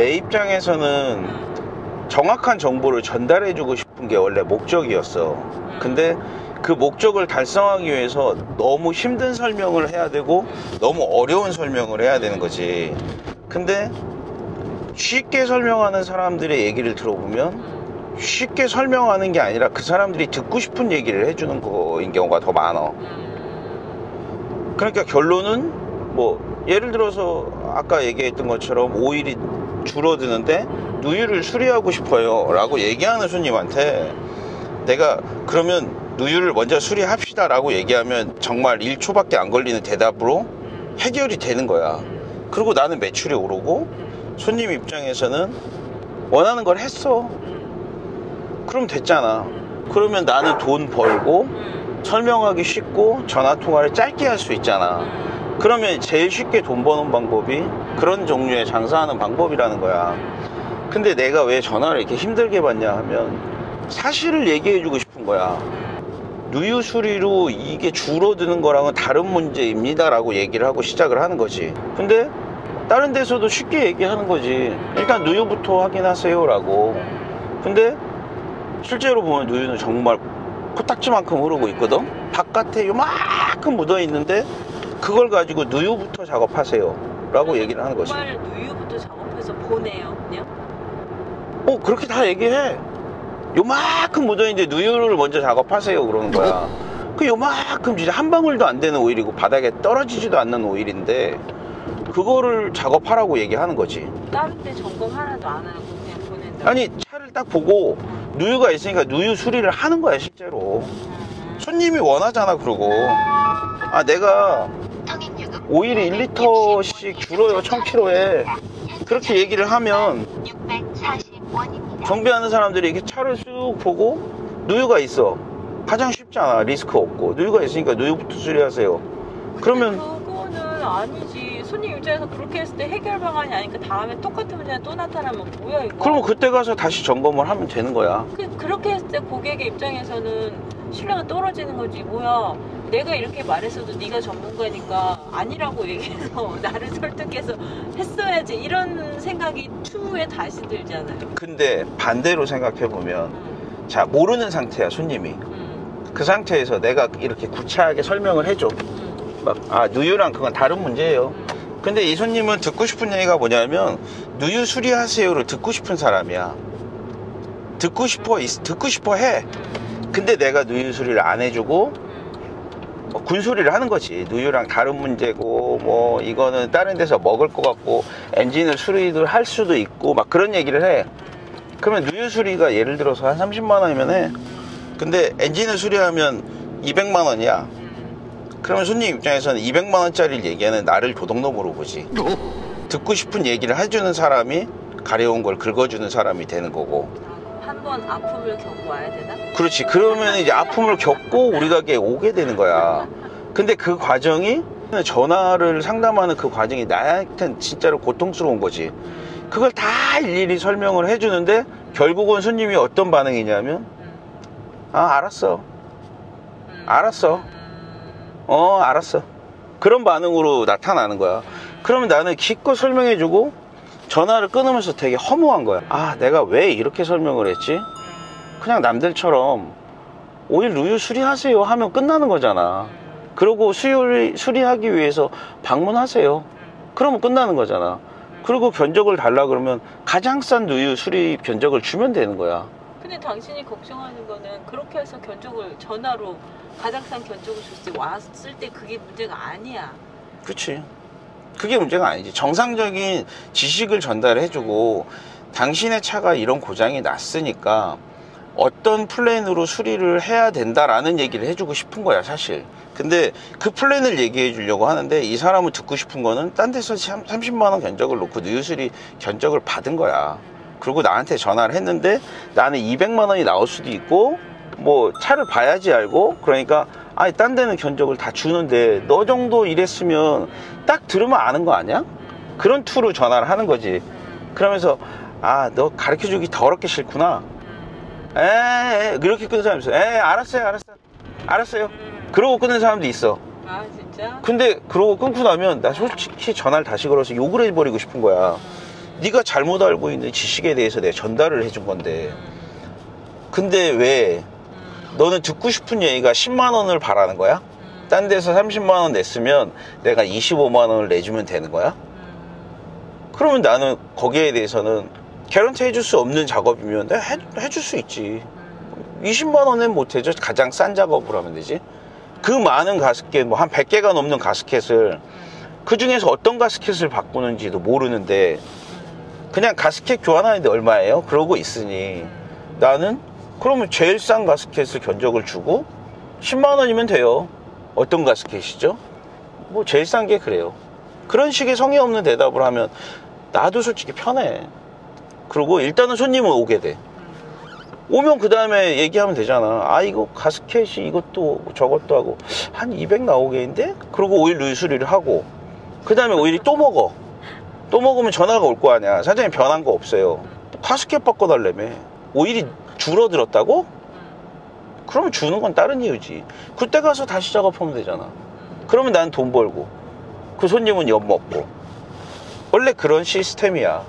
내 입장에서는 정확한 정보를 전달해주고 싶은 게 원래 목적이었어. 근데 그 목적을 달성하기 위해서 너무 힘든 설명을 해야 되고 너무 어려운 설명을 해야 되는 거지. 근데 쉽게 설명하는 사람들의 얘기를 들어보면 쉽게 설명하는 게 아니라 그 사람들이 듣고 싶은 얘기를 해주는 거인 경우가 더 많아. 그러니까 결론은 뭐 예를 들어서 아까 얘기했던 것처럼 오일이 줄어드는데 누유를 수리하고 싶어요 라고 얘기하는 손님한테 내가 그러면 누유를 먼저 수리합시다 라고 얘기하면 정말 1초밖에 안 걸리는 대답으로 해결이 되는 거야. 그리고 나는 매출이 오르고 손님 입장에서는 원하는 걸 했어. 그럼 됐잖아. 그러면 나는 돈 벌고 설명하기 쉽고 전화통화를 짧게 할 수 있잖아. 그러면 제일 쉽게 돈 버는 방법이 그런 종류의 장사하는 방법이라는 거야. 근데 내가 왜 전화를 이렇게 힘들게 받냐 하면 사실을 얘기해주고 싶은 거야. 누유 수리로 이게 줄어드는 거랑은 다른 문제입니다 라고 얘기를 하고 시작을 하는 거지. 근데 다른 데서도 쉽게 얘기하는 거지. 일단 누유부터 확인하세요 라고. 근데 실제로 보면 누유는 정말 코딱지만큼 흐르고 있거든. 바깥에 요만큼 묻어 있는데 그걸 가지고 누유부터 작업하세요 라고 얘기를 하는 거지. 정말 누유부터 작업해서 보내요 그냥? 그렇게 다 얘기해. 요만큼 묻어 있는데 누유를 먼저 작업하세요 그러는 거야. 그 요만큼 진짜 한 방울도 안 되는 오일이고 바닥에 떨어지지도 않는 오일인데 그거를 작업하라고 얘기하는 거지. 다른 데 점검 하나도 안 하고 그냥 보낸다고? 아니, 차를 딱 보고 누유가 있으니까 누유 수리를 하는 거야. 실제로 손님이 원하잖아. 그러고 내가 오일이 1리터씩 줄어요 1000kg에 그렇게 얘기를 하면 정비하는 사람들이 이렇게 차를 쑥 보고 누유가 있어. 가장 쉽잖아. 리스크 없고 누유가 있으니까 누유부터 수리하세요. 그러면 그거는 아니지. 손님 입장에서 그렇게 했을 때 해결 방안이 아니니까 다음에 똑같은 문제가 또 나타나면 뭐야 이거. 그럼 그때 가서 다시 점검을 하면 되는 거야. 그렇게 했을 때 고객의 입장에서는 신뢰가 떨어지는 거지. 뭐야 내가 이렇게 말했어도 네가 전문가니까 아니라고 얘기해서 나를 설득해서 했어야지 이런 생각이 추후에 다시 들잖아요. 근데 반대로 생각해보면 자 모르는 상태야 손님이. 그 상태에서 내가 이렇게 구차하게 설명을 해줘. 누유랑 그건 다른 문제예요. 근데 이 손님은 듣고 싶은 얘기가 뭐냐면 누유 수리하세요를 듣고 싶은 사람이야. 듣고 싶어 해. 근데 내가 누유 수리를 안 해주고 군소리를 하는 거지. 누유랑 다른 문제고 뭐 이거는 다른 데서 먹을 것 같고 엔진을 수리를 할 수도 있고 막 그런 얘기를 해. 그러면 누유 수리가 예를 들어서 한 30만 원이면 해. 근데 엔진을 수리하면 200만 원이야. 그러면 손님 입장에서는 200만 원짜리를 얘기하는 나를 도둑놈으로 보지. 듣고 싶은 얘기를 해주는 사람이 가려운 걸 긁어주는 사람이 되는 거고. 한번 아픔을 겪고 와야 되나? 그렇지. 그러면 이제 아픔을 겪고 우리 가게에 오게 되는 거야. 근데 그 과정이 전화를 상담하는 그 과정이 나한테는 진짜로 고통스러운 거지. 그걸 다 일일이 설명을 해주는데 결국은 손님이 어떤 반응이냐면 알았어 그런 반응으로 나타나는 거야. 그러면 나는 기껏 설명해주고 전화를 끊으면서 되게 허무한 거야. 내가 왜 이렇게 설명을 했지? 그냥 남들처럼 오일 누유 수리하세요 하면 끝나는 거잖아. 그리고 수리하기 위해서 방문하세요 그러면 끝나는 거잖아. 그리고 견적을 달라 그러면 가장 싼 누유 수리 견적을 주면 되는 거야. 근데 당신이 걱정하는 거는 그렇게 해서 견적을 전화로 가장 싼 견적을 줬을 때 왔을 때 그게 문제가 아니야. 그치. 그게 문제가 아니지. 정상적인 지식을 전달해주고 당신의 차가 이런 고장이 났으니까 어떤 플랜으로 수리를 해야 된다라는 얘기를 해주고 싶은 거야 사실. 근데 그 플랜을 얘기해 주려고 하는데 이 사람은 듣고 싶은 거는 딴 데서 30만 원 견적을 놓고 누유수리 견적을 받은 거야. 그리고 나한테 전화를 했는데 나는 200만 원이 나올 수도 있고 뭐 차를 봐야지 알고. 그러니까 아니 딴 데는 견적을 다 주는데 너 정도 이랬으면 딱 들으면 아는 거 아니야? 그런 투로 전화를 하는 거지. 그러면서 너 가르쳐주기 더럽게 싫구나. 이렇게 끊는 사람이 있어. 알았어요 그러고 끊는 사람도 있어. 진짜? 근데 그러고 끊고 나면 나 솔직히 전화를 다시 걸어서 욕을 해버리고 싶은 거야. 네가 잘못 알고 있는 지식에 대해서 내가 전달을 해준 건데, 근데 왜 너는 듣고 싶은 얘기가 10만 원을 바라는 거야? 딴 데서 30만 원 냈으면 내가 25만 원을 내주면 되는 거야? 그러면 나는 거기에 대해서는 개런티 해줄 수 없는 작업이면 내가 해줄 수 있지. 20만 원은 못해줘. 가장 싼 작업을 하면 되지. 그 많은 가스켓, 뭐 한 100개가 넘는 가스켓을 그 중에서 어떤 가스켓을 바꾸는지도 모르는데 그냥 가스켓 교환하는데 얼마예요? 그러고 있으니 나는 그러면 제일 싼 가스켓을 견적을 주고 10만 원이면 돼요. 어떤 가스켓이죠? 뭐 제일 싼 게 그래요. 그런 식의 성의 없는 대답을 하면 나도 솔직히 편해. 그리고 일단은 손님은 오게 돼. 오면 그 다음에 얘기하면 되잖아. 아, 이거 가스켓이 이것도 저것도 하고 한 200 나오게인데? 그리고 오일 누수리를 하고 그 다음에 오일이 또 먹어. 또 먹으면 전화가 올 거 아니야. 사장님 변한 거 없어요. 가스켓 바꿔달라며. 오일이 줄어들었다고? 그러면 주는 건 다른 이유지. 그때 가서 다시 작업하면 되잖아. 그러면 난 돈 벌고 그 손님은 엿 먹고. 원래 그런 시스템이야.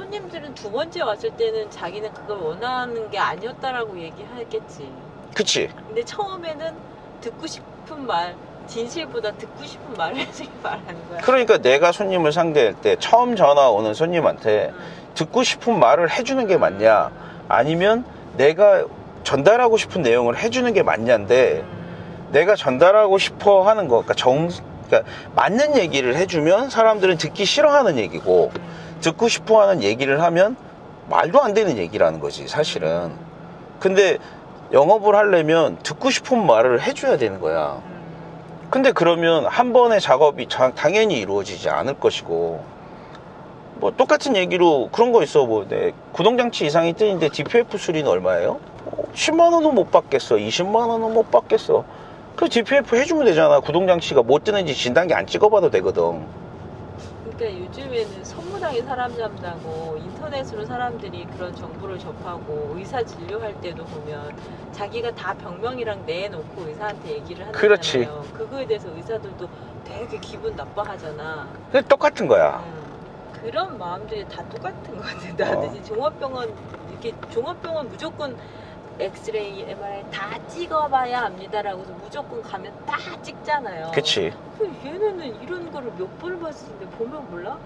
손님들은 두 번째 왔을 때는 자기는 그걸 원하는 게 아니었다라고 얘기하겠지. 그치. 근데 처음에는 듣고 싶은 말, 진실보다 듣고 싶은 말을 말하는 거야. 그러니까 내가 손님을 상대할 때 처음 전화 오는 손님한테 듣고 싶은 말을 해주는 게 맞냐, 아니면 내가 전달하고 싶은 내용을 해주는 게 맞냐인데, 내가 전달하고 싶어 하는 거, 그러니까 그러니까 맞는 얘기를 해주면 사람들은 듣기 싫어하는 얘기고, 듣고 싶어하는 얘기를 하면 말도 안 되는 얘기라는 거지 사실은. 근데 영업을 하려면 듣고 싶은 말을 해줘야 되는 거야. 근데 그러면 한 번의 작업이 당연히 이루어지지 않을 것이고, 뭐 똑같은 얘기로 그런 거 있어. 뭐 내 구동장치 이상이 뜨는데 DPF 수리는 얼마예요? 10만 원은 못 받겠어, 20만 원은 못 받겠어. 그 DPF 해주면 되잖아. 구동장치가 못 뜨는지 진단기 안 찍어봐도 되거든. 그러니까 요즘에는 선무당에 사람 잡는다고 인터넷으로 사람들이 그런 정보를 접하고, 의사 진료할 때도 보면 자기가 다 병명이랑 내놓고 의사한테 얘기를 하잖아요. 그렇지. 그거에 대해서 의사들도 되게 기분 나빠하잖아. 근데 똑같은 거야. 그런 마음들이 다 똑같은 거 같아. 나도 이제 종합병원, 이렇게 종합병원 무조건 엑스레이, MRI 다 찍어봐야 합니다라고 해서 무조건 가면 다 찍잖아요. 그치. 얘네는 이런 거를 몇 번을 봤는데 보면 몰라?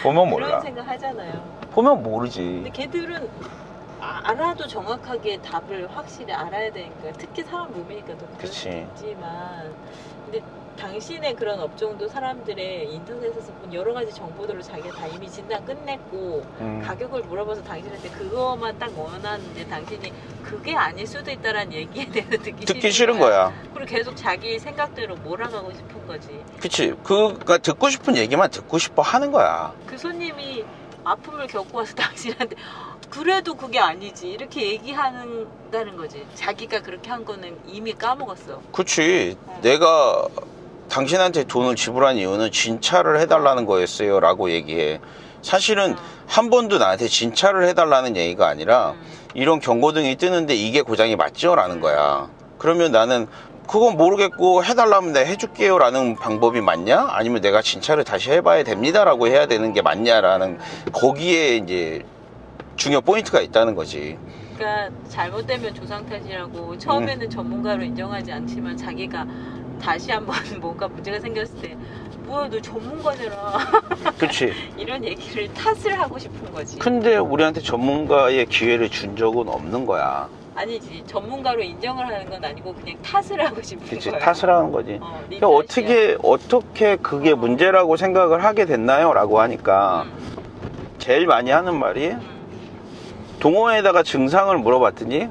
보면 몰라. 그런 생각 하잖아요. 보면 모르지. 근데 걔들은 알아도 정확하게 답을 확실히 알아야 되니까, 특히 사람 몸이니까 더 그럴 수도 있지만. 근데 당신의 그런 업종도 사람들의 인터넷에서 본 여러 가지 정보들을 자기가 다 이미 진단 끝냈고 가격을 물어봐서 당신한테 그거만 딱 원하는데, 당신이 그게 아닐 수도 있다라는 얘기에 대해서 듣기 싫은 거야. 그리고 계속 자기 생각대로 몰아가고 싶은 거지. 그치. 그러니까 듣고 싶은 얘기만 듣고 싶어 하는 거야. 그 손님이 아픔을 겪고 와서 당신한테 그래도 그게 아니지 이렇게 얘기한다는 거지. 자기가 그렇게 한 거는 이미 까먹었어. 그치. 내가 당신한테 돈을 지불한 이유는 진찰을 해달라는 거였어요 라고 얘기해. 사실은 한 번도 나한테 진찰을 해달라는 얘기가 아니라 이런 경고등이 뜨는데 이게 고장이 맞죠? 라는 거야. 그러면 나는 그건 모르겠고 해달라면 내가 해줄게요 라는 방법이 맞냐? 아니면 내가 진찰을 다시 해봐야 됩니다 라고 해야 되는 게 맞냐라는, 거기에 이제 중요한 포인트가 있다는 거지. 그러니까 잘못되면 조상 탓이라고 처음에는 전문가로 인정하지 않지만 자기가 다시 한번 뭔가 문제가 생겼을 때 뭐야 너 전문가잖아. 그렇지. 이런 얘기를 탓을 하고 싶은 거지. 근데 우리한테 전문가의 기회를 준 적은 없는 거야. 아니지. 전문가로 인정을 하는 건 아니고 그냥 탓을 하고 싶은 거야. 그치. 탓을 하는 거지. 그러니까 어떻게 그게 문제라고 생각을 하게 됐나요? 라고 하니까 제일 많이 하는 말이 동호회에다가 증상을 물어봤더니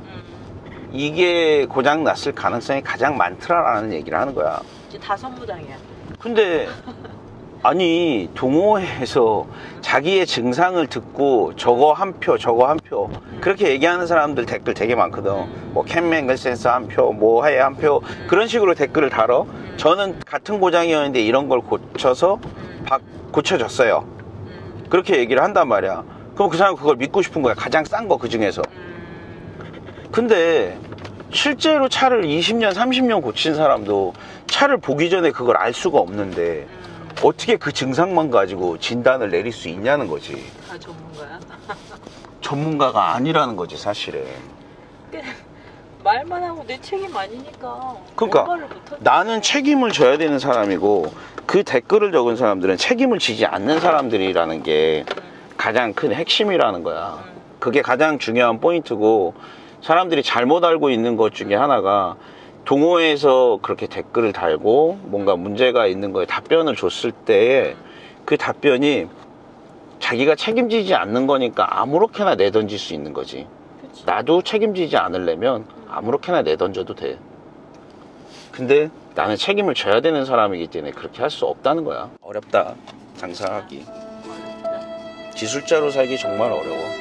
이게 고장 났을 가능성이 가장 많더라라는 얘기를 하는 거야. 이제 다 선무당이야. 근데 아니 동호회에서 자기의 증상을 듣고 저거 한 표 저거 한 표 그렇게 얘기하는 사람들 댓글 되게 많거든. 뭐 캔맹글 센서 한 표, 뭐 하에 한 표, 그런 식으로 댓글을 달어. 저는 같은 고장이었는데 이런 걸 고쳐서 고쳐졌어요 그렇게 얘기를 한단 말이야. 그럼 그 사람은 그걸 믿고 싶은 거야. 가장 싼 거 그 중에서. 근데 실제로 차를 20년 30년 고친 사람도 차를 보기 전에 그걸 알 수가 없는데 어떻게 그 증상만 가지고 진단을 내릴 수 있냐는 거지. 아, 전문가야? 전문가가 아니라는 거지, 사실은. 말만 하고 내 책임 아니니까. 그러니까 나는 책임을 져야 되는 사람이고, 그 댓글을 적은 사람들은 책임을 지지 않는 사람들이라는 게 가장 큰 핵심이라는 거야. 그게 가장 중요한 포인트고, 사람들이 잘못 알고 있는 것 중에 하나가, 동호회에서 그렇게 댓글을 달고 뭔가 문제가 있는 거에 답변을 줬을 때에 그 답변이 자기가 책임지지 않는 거니까 아무렇게나 내던질 수 있는 거지. 그치. 나도 책임지지 않으려면 아무렇게나 내던져도 돼. 근데 나는 책임을 져야 되는 사람이기 때문에 그렇게 할 수 없다는 거야. 어렵다, 장사하기. 지술자로 살기 정말 어려워.